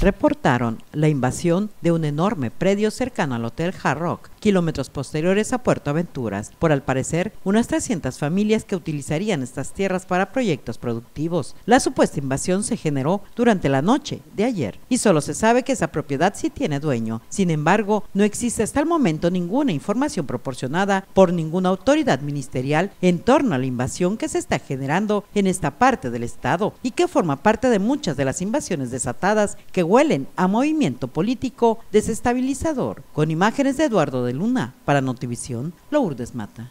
reportaron la invasión de un enorme predio cercano al Hotel Hard Rock, kilómetros posteriores a Puerto Aventuras, por al parecer unas 300 familias que utilizarían estas tierras para proyectos productivos. La supuesta invasión se generó durante la noche de ayer y solo se sabe que esa propiedad sí tiene dueño. Sin embargo, no existe hasta el momento ninguna información proporcionada por ninguna autoridad ministerial en torno a la invasión que se está generando en esta parte del estado y que forma parte de muchas de las invasiones desatadas que huelen a movimiento político desestabilizador. Con imágenes de Eduardo de Luna, para Notivisión, Lourdes Mata.